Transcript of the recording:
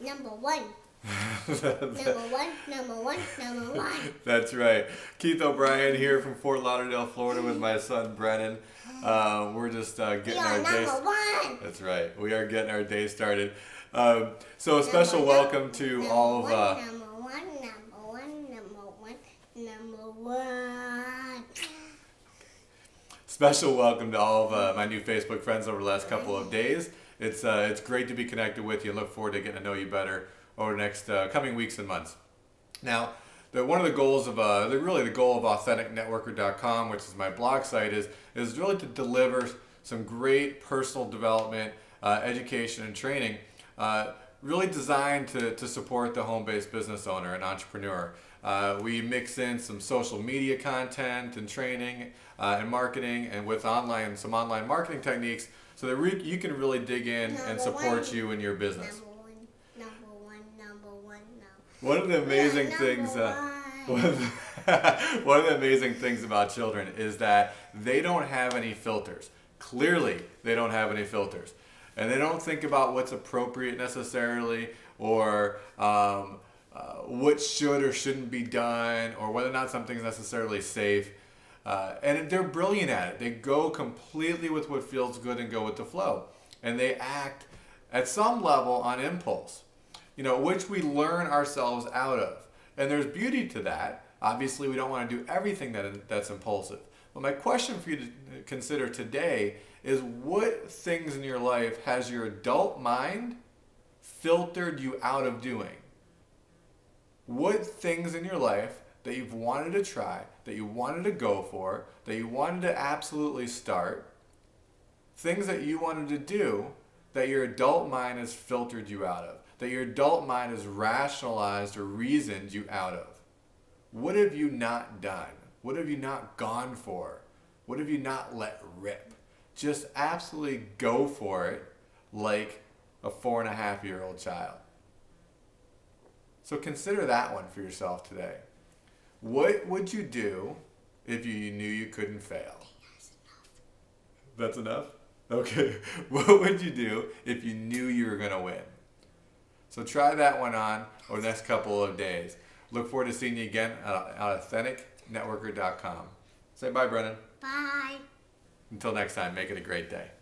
Number one. Number one. That's right. Keith O'Brien here from Fort Lauderdale, Florida, with my son Brennan. We're just getting our day. Number one. That's right. We are getting our day started. So a special welcome to all of. Number one. Special welcome to all of my new Facebook friends over the last couple of days. It's great to be connected with you. Look forward to getting to know you better over the next coming weeks and months. Now, one of the goals of really the goal of AuthenticNetworker.com, which is my blog site, is really to deliver some great personal development, education, and training, really designed to support the home-based business owner and entrepreneur. We mix in some social media content and training and marketing, and with some online marketing techniques, so that you can really dig in and support you in your business. One of the amazing things, one of the amazing things about children is that they don't have any filters. Clearly, they don't have any filters, and they don't think about what's appropriate necessarily, or what should or shouldn't be done, or whether or not something's necessarily safe. And they're brilliant at it. They go completely with what feels good and go with the flow, and they act at some level on impulse. You know, which we learn ourselves out of. And there's beauty to that. Obviously, we don't want to do everything that's impulsive. But my question for you to consider today is, what things in your life has your adult mind filtered you out of doing? What things in your life that you've wanted to try, that you wanted to go for, that you wanted to absolutely start, things that you wanted to do that your adult mind has filtered you out of, that your adult mind has rationalized or reasoned you out of? What have you not done? What have you not gone for? What have you not let rip? Just absolutely go for it like a 4.5-year-old child. So consider that one for yourself today. What would you do if you knew you couldn't fail? That's enough? Okay. What would you do if you knew you were going to win? So try that one on over the next couple of days. Look forward to seeing you again at AuthenticNetworker.com. Say bye, Brennan. Bye. Until next time, make it a great day.